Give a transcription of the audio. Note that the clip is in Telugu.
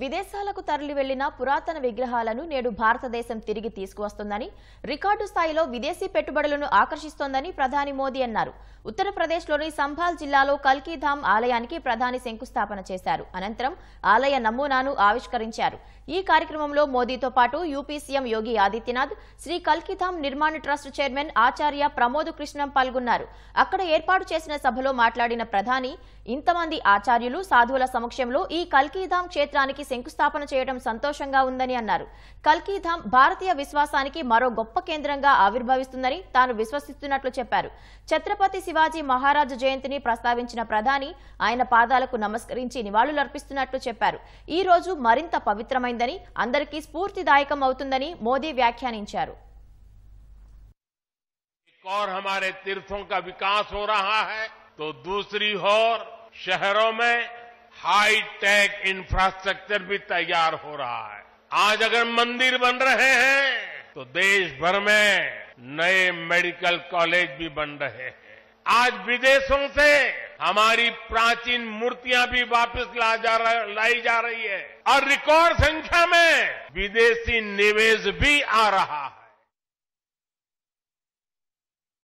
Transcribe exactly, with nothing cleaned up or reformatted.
విదేశాలకు తరలి వెళ్ళిన పురాతన విగ్రహాలను నేడు భారతదేశం తిరిగి తీసుకువస్తుందని రికార్డు స్థాయిలో విదేశీ పెట్టుబడులను ఆకర్షిస్తోందని ప్రధాని మోదీ అన్నారు. ఉత్తరప్రదేశ్లోని సంభాల్ జిల్లాలో కల్కీ ధామ్ ఆలయానికి ప్రధాని శంకుస్థాపన చేశారు. అనంతరం ఆలయ నమూనాను ఆవిష్కరించారు. ఈ కార్యక్రమంలో మోదీతో పాటు యూపీ సీఎం యోగి ఆదిత్యనాథ్, శ్రీ కల్కీ ధామ్ నిర్మాణ ట్రస్ట్ చైర్మన్ ఆచార్య ప్రమోద్ కృష్ణ పాల్గొన్నారు. అక్కడ ఏర్పాటు చేసిన సభలో మాట్లాడిన ప్రధాని, ఇంతమంది ఆచార్యులు సాధువుల సమక్షంలో ఈ కల్కీ ధామ్ క్షేత్రానికి శంకుస్థాపన చేయడం సంతోషంగా ఉందని అన్నారు. కల్కీ ధామ్ భారతీయ విశ్వాసానికి మరో గొప్ప కేంద్రంగా ఆవిర్భవిస్తుందని తాను విశ్వసిస్తున్నట్లు చెప్పారు. ఛత్రపతి శివాజీ మహారాజ్ జయంతిని ప్రస్తావించిన ప్రధాని ఆయన పాదాలకు నమస్కరించి నివాళులర్పిస్తున్నట్లు చెప్పారు. ఈ రోజు మరింత పవిత్రమైందని, అందరికీ స్ఫూర్తిదాయకం అవుతుందని మోదీ వ్యాఖ్యానించారు. हाईटेक इंफ्रास्ट्रक्चर भी तैयार हो रहा है. आज अगर मंदिर बन रहे हैं तो देश भर में नए मेडिकल कॉलेज भी बन रहे हैं. आज विदेशों से हमारी प्राचीन मूर्तियां भी वापस ला जा लाई जा रही है और रिकॉर्ड संख्या में विदेशी निवेश भी आ रहा है.